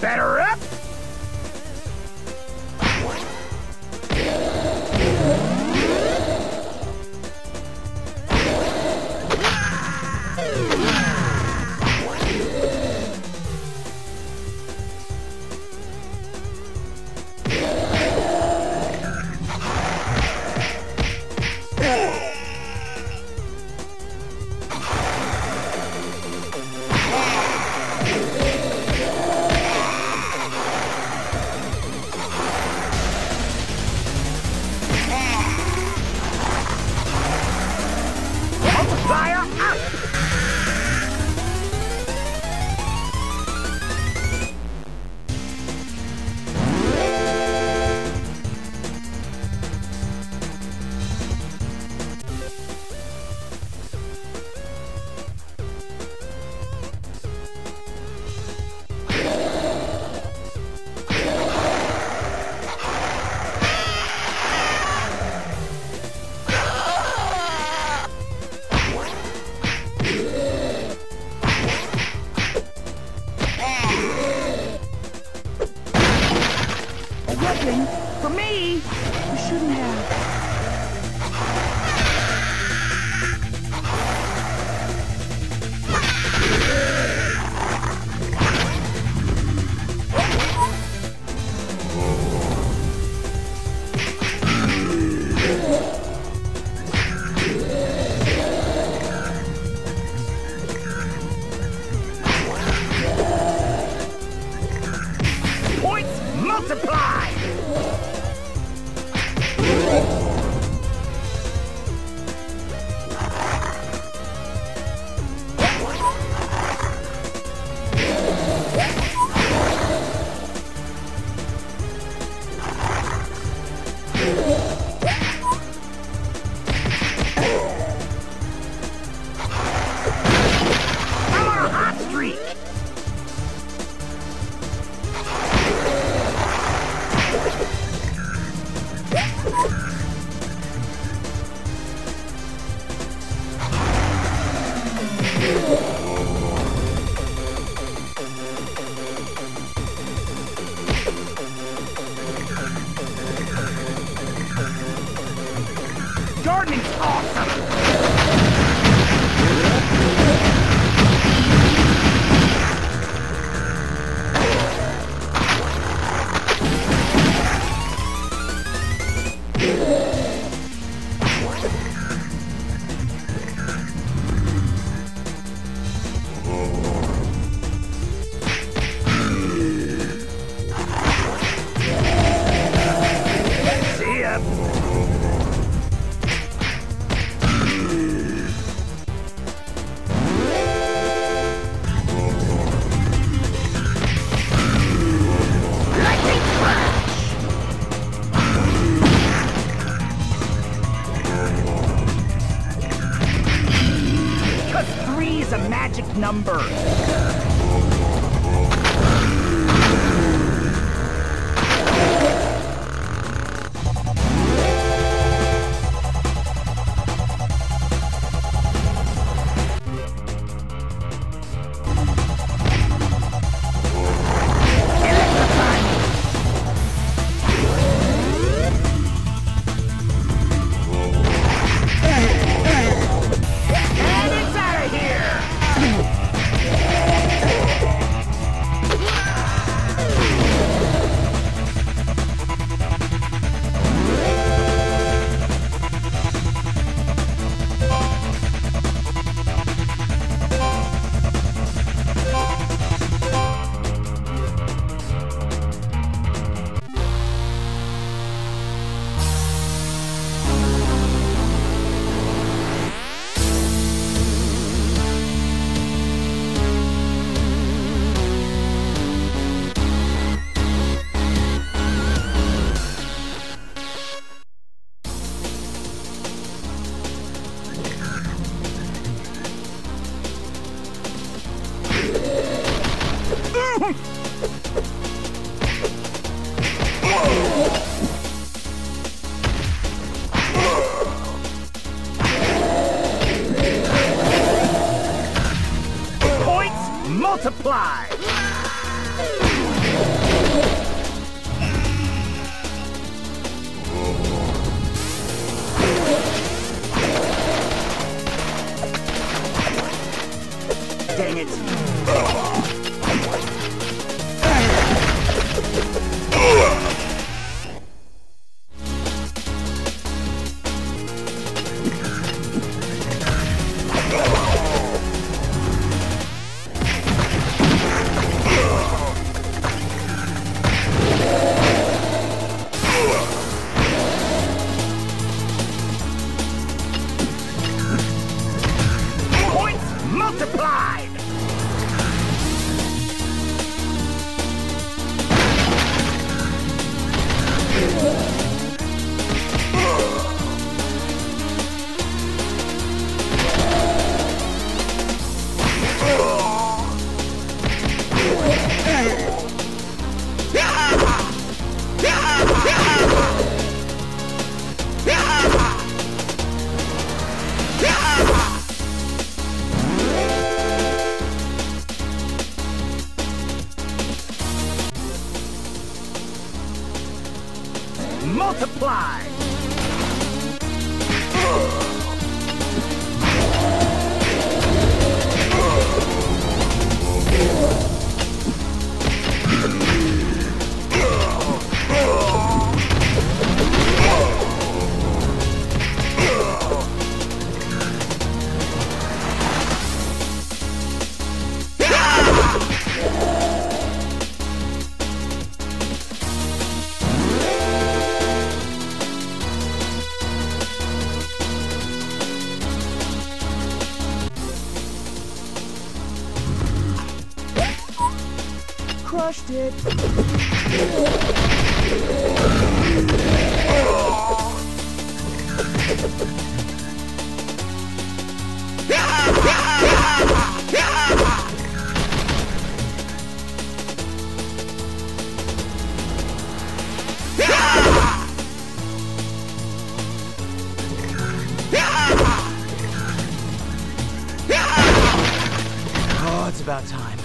better up. For me, you shouldn't have. Gardening's awesome! A magic number. Points multiply. multiply! Crushed it. Oh, it's about time.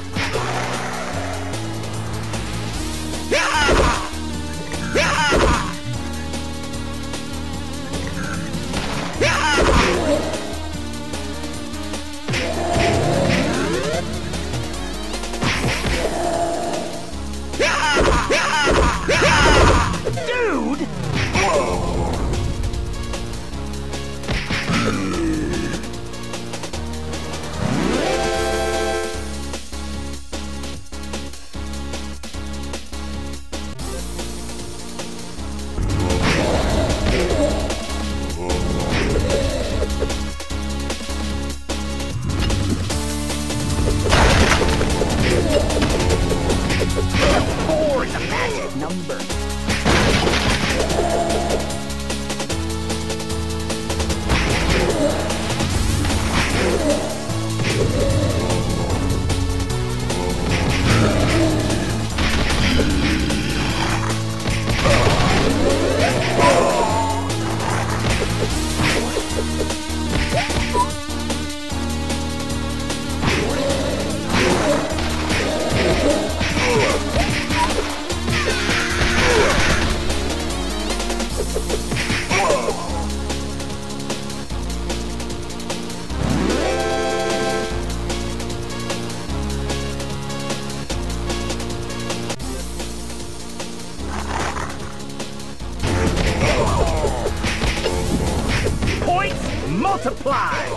Multiply! Hey, what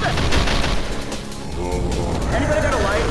the? Anybody got a light?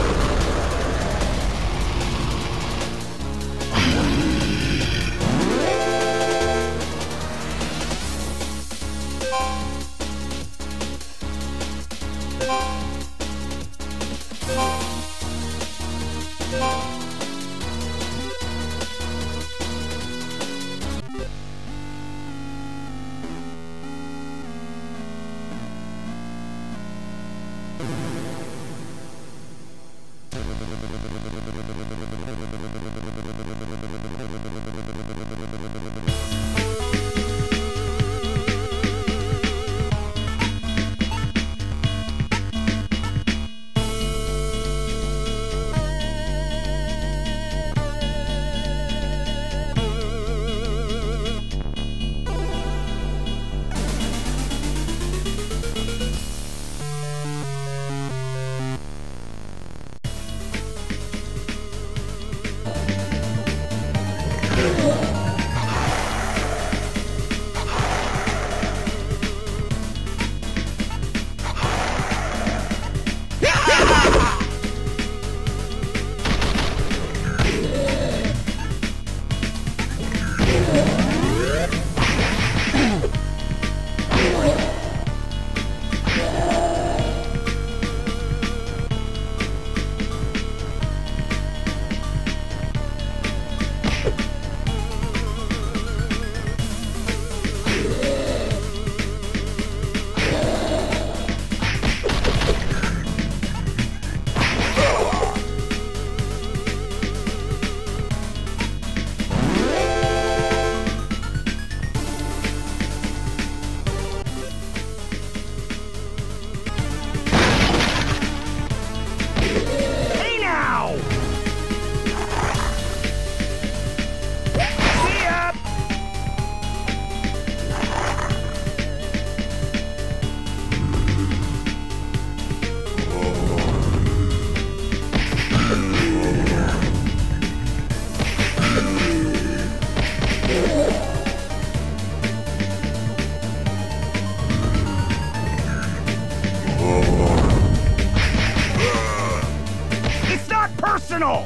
criminal!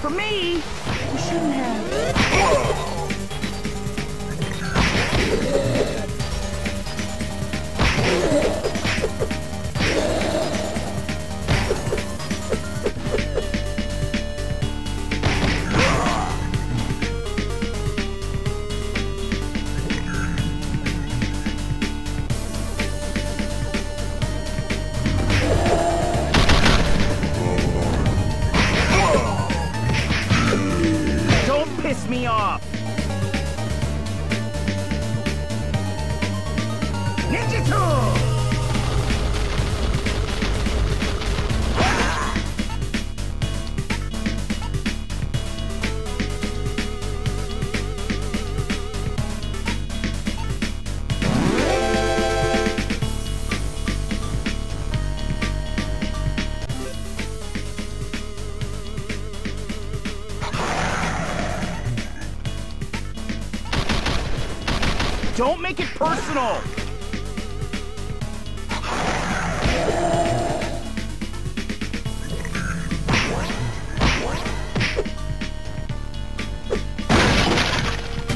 For me, you shouldn't have. Piss me off! Ninja tool! Don't make it personal!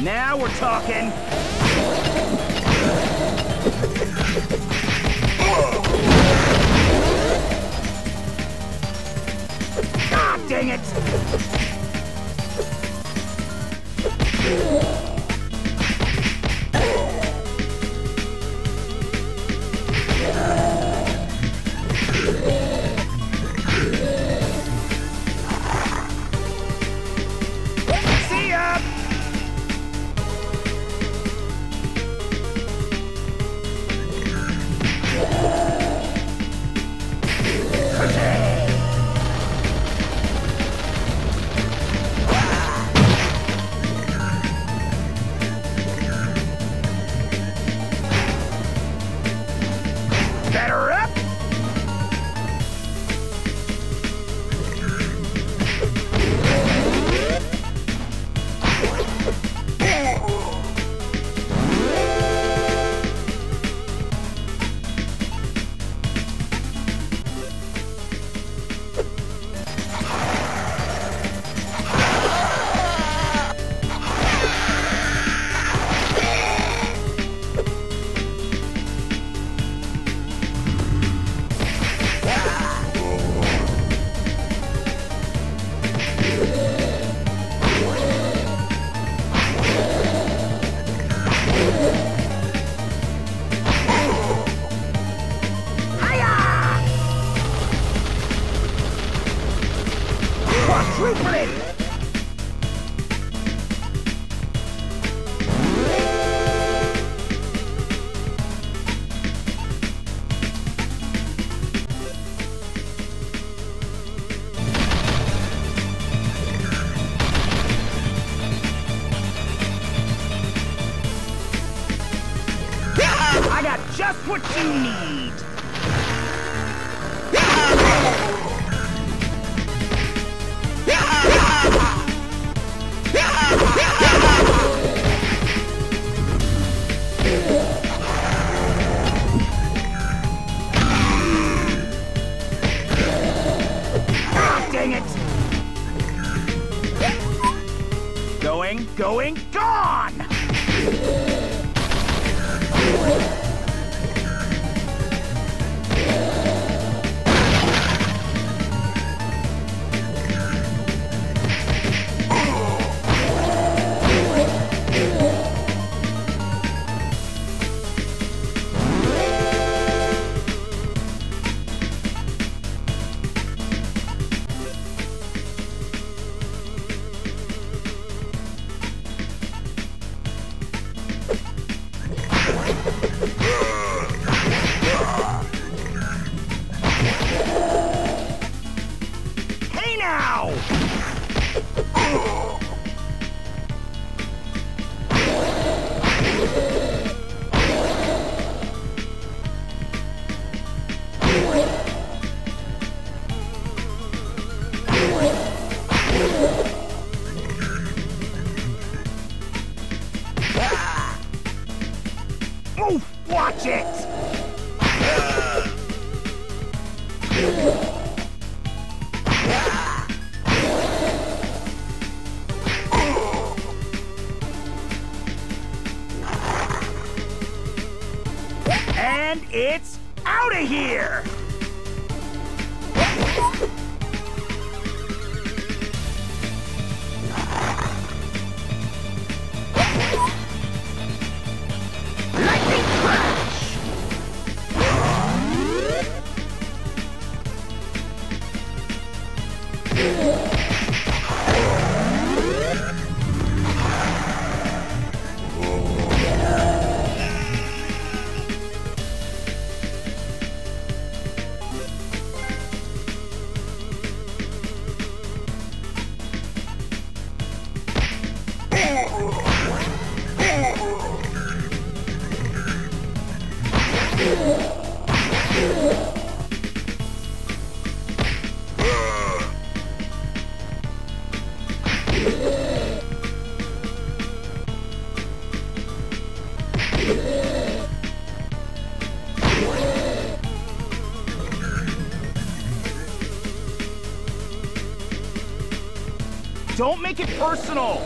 Now we're talking! God dang it! I got just what you need! Ah, dang it! Going, going, gone! out of here! Don't make it personal!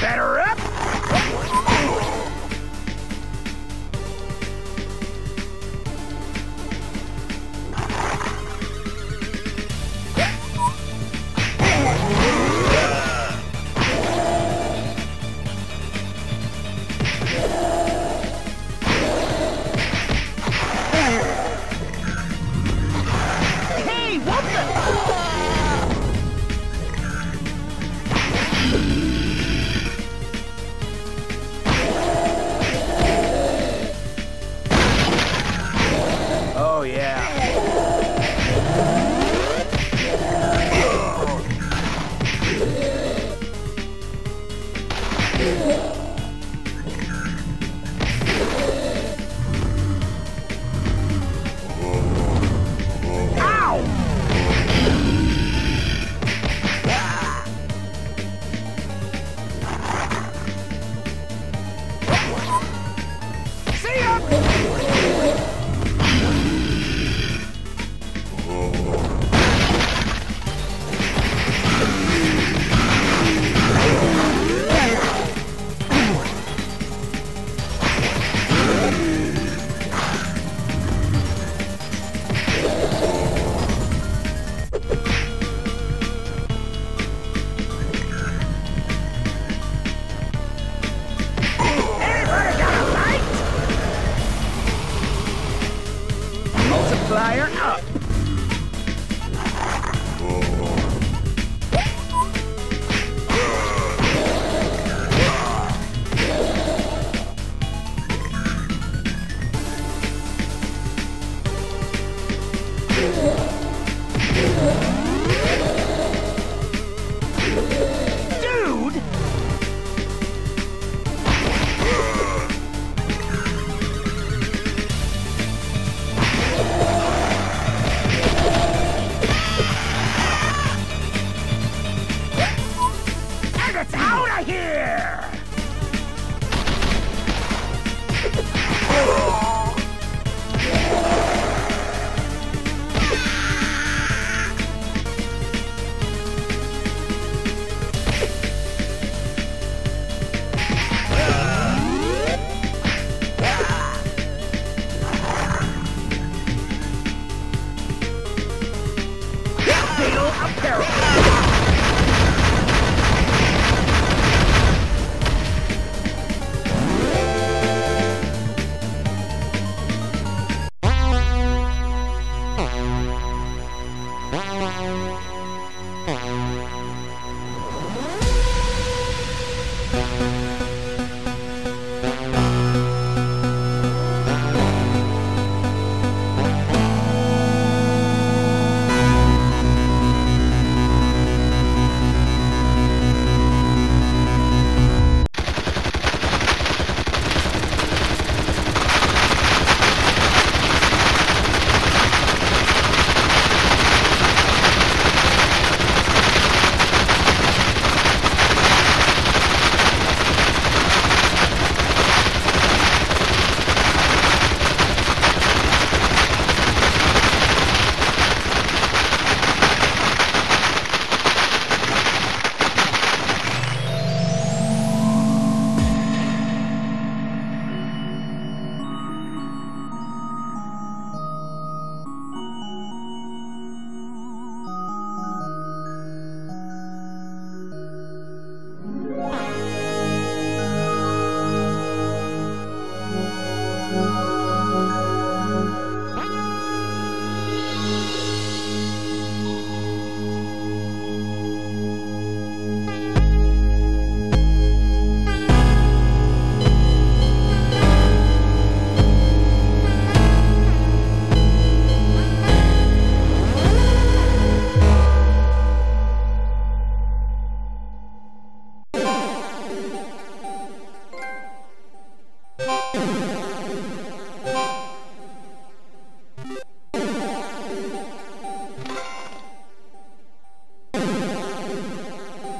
Better up! Flyer up!